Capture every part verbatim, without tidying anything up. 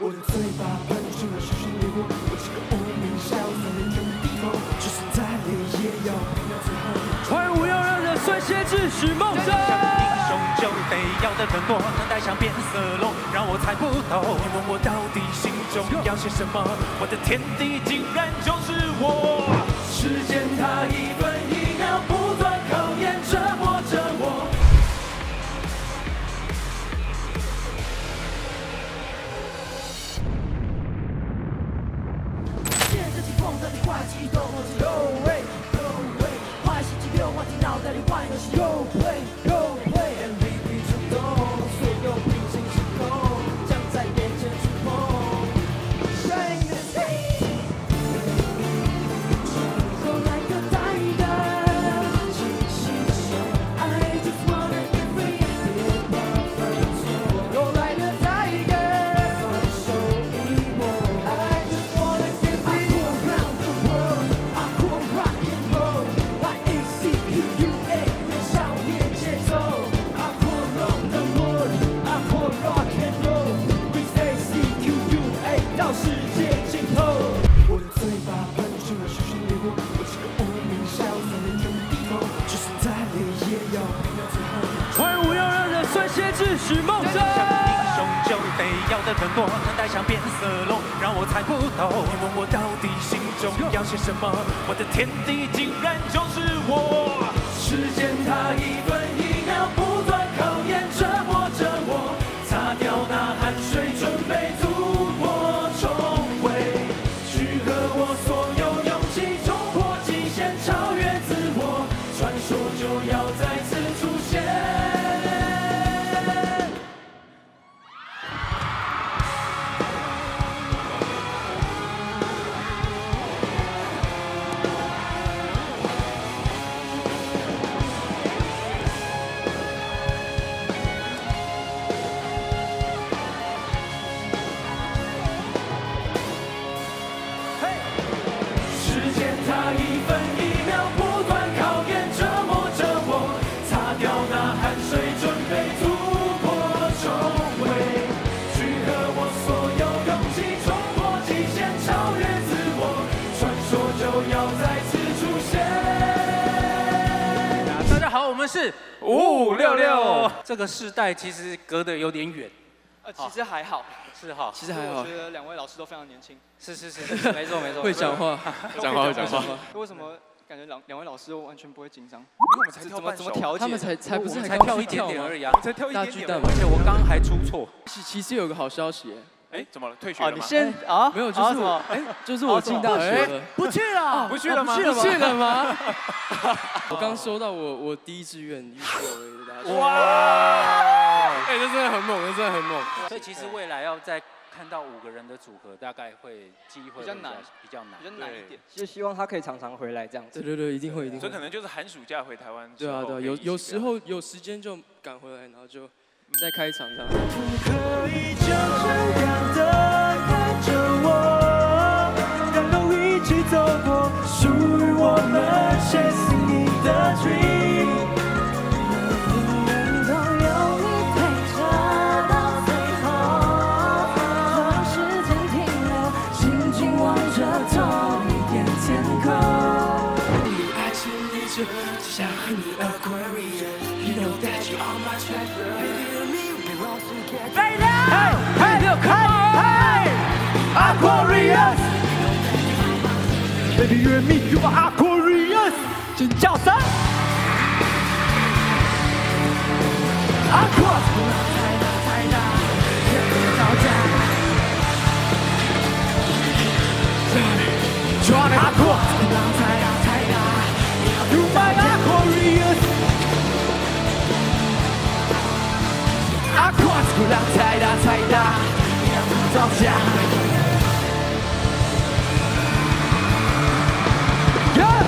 我的嘴巴喷出了熊熊烈火，我是个无名小卒，人中的敌头，就算再累也要拼到最后。欢舞要让人率先秩序梦想，英雄就得要的承诺，能带上变色龙，让我猜不透。你问我到底心中要些什么？我的天地竟然就是我。时间它一分一秒不断考验折磨着我。 Go play, go play, M V P 出动，所有平行时空将在眼前触碰。Shining the sky， so like a tiger， I just wanna get free， so like a tiger， so evil， I just wanna get free。I go around the world， I go rock and roll， like A C Q U。 秩序梦想，英雄就得要的承诺，能带上变色龙，让我猜不透。你问我到底心中要些什么？我的天地竟然就是我。时间它一分一秒不断考验折磨着我，擦掉那汗水，准备突破重围，去和我所有勇气冲破极限，超越自我，传说就要再次出现。 是五六六，这个世代其实隔得有点远，呃，其实还好，是哈，其实还好。我觉得两位老师都非常年轻，是是是，没错没错，会讲话，讲话讲话。为什么感觉两两位老师完全不会紧张？因为我们才跳半首，他们才才不是才跳一点点而已啊，才跳一点点，而且我刚刚还出错。其其实有个好消息。 哎，怎么了？退学了吗？你先啊，没有，就是我，哎，就是我进大学了，不去了，不去了吗？不去了吗？我刚收到我我第一志愿U C L A的大学。哇！哎，这真的很猛，这真的很猛。所以其实未来要再看到五个人的组合，大概会机会比较难，比较难，比较难一点。就希望他可以常常回来这样子。对对对，一定会一定。所以可能就是寒暑假回台湾。对啊对啊，有有时候有时间就赶回来，然后就。 再开场上。不可以就这样的看着我，能够一起走过属于我们 chasing 你的 dream。能够有你陪着到最后，让时间停留，静静望着同一片天空。你爱情里就只想和你 AcQUA。 You know that you are my treasure. Baby, you need me all together. Hey, hey, hey, hey, AcQUA. Baby, you and me, you are AcQUA. 尖叫声。AcQUA。AcQUA。You are AcQUA. AcQUA 出浪太大太大，也不着家。Yeah，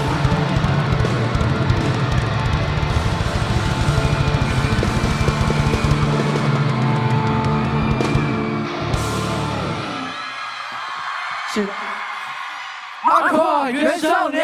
是 AcQUA 原少年。